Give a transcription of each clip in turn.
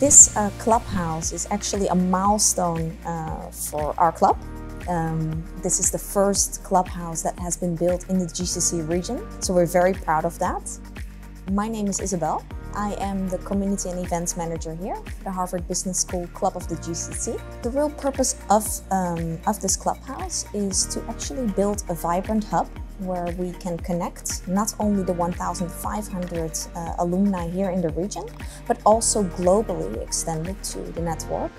This clubhouse is actually a milestone for our club. This is the first clubhouse that has been built in the GCC region, so we're very proud of that. My name is Isabel. I am the Community and Events Manager here, the Harvard Business School Club of the GCC. The real purpose of this clubhouse is to actually build a vibrant hub where we can connect not only the 1,500 alumni here in the region, but also globally extended to the network,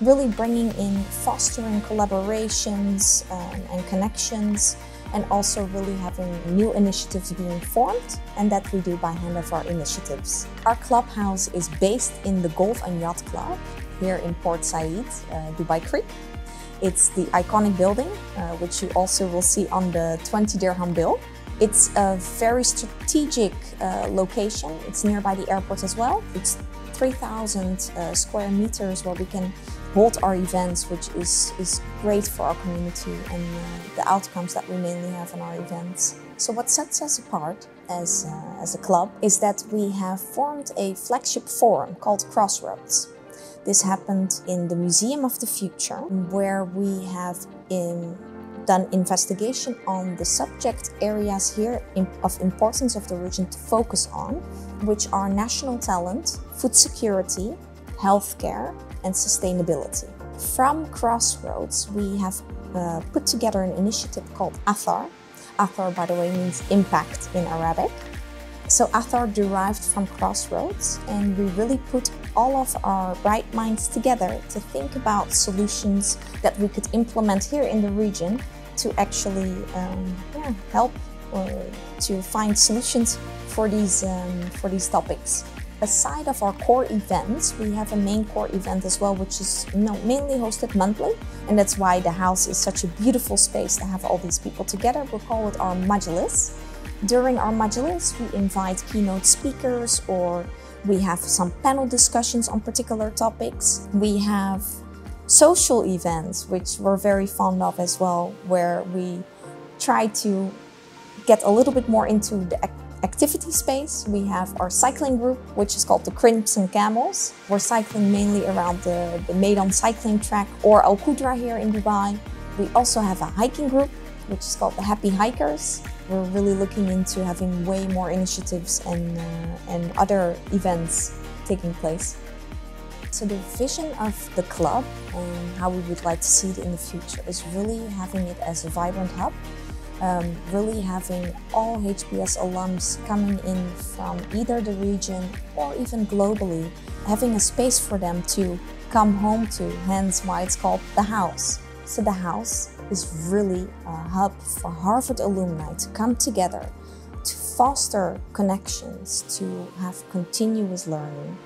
really bringing in, fostering collaborations and connections, and also really having new initiatives being formed, and that we do by hand of our initiatives. Our clubhouse is based in the Golf and Yacht Club here in Port Said, Dubai Creek. It's the iconic building, which you also will see on the 20 dirham bill. It's a very strategic location. It's nearby the airport as well. It's 3,000 square meters where we can hold our events, which is great for our community and the outcomes that we mainly have in our events. So what sets us apart as a club is that we have formed a flagship forum called Crossroads. This happened in the Museum of the Future, where we have done investigation on the subject areas here of importance of the region to focus on, which are national talent, food security, healthcare, and sustainability. From Crossroads, we have put together an initiative called Athar. Athar, by the way, means impact in Arabic. So Athar derived from Crossroads, and we really put all of our bright minds together to think about solutions that we could implement here in the region to actually help to find solutions for these topics. Aside of our core events, we have a main core event as well, which is mainly hosted monthly, and that's why the house is such a beautiful space to have all these people together. We'll call it our majlis. During our majlis, we invite keynote speakers, or we have some panel discussions on particular topics. We have social events, which we're very fond of as well, where we try to get a little bit more into the activity space. We have our cycling group, which is called the Crimson Camels. We're cycling mainly around the Maidan cycling track or Al Qudra here in Dubai. We also have a hiking group, which is called the Happy Hikers. We're really looking into having way more initiatives and other events taking place. So the vision of the club and how we would like to see it in the future is really having it as a vibrant hub. Really having all HBS alums coming in from either the region or even globally, having a space for them to come home to, hence why it's called the house. So the house is really a hub for Harvard alumni to come together, to foster connections, to have continuous learning.